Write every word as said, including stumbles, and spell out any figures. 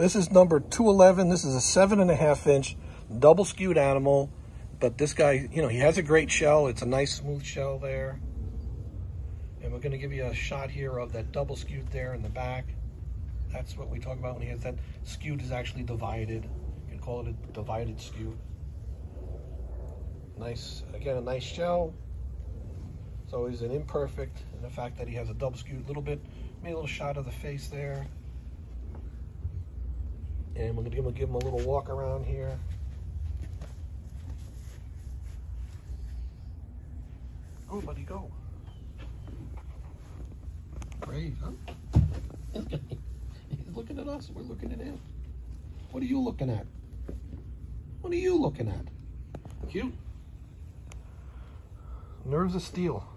This is number two eleven. This is a seven and a half inch double skewed animal. But this guy, you know, he has a great shell. It's a nice smooth shell there. And we're gonna give you a shot here of that double skewed there in the back. That's what we talk about when he has that skewed is actually divided. You can call it a divided skew. Nice, again, a nice shell. So he's an imperfect, and the fact that he has a double skewed little bit, maybe a little shot of the face there. And we're gonna give him a little walk around here. Go, buddy, go. Brave, huh? He's looking at us, we're looking at him. What are you looking at? What are you looking at? Cute. Nerves of steel.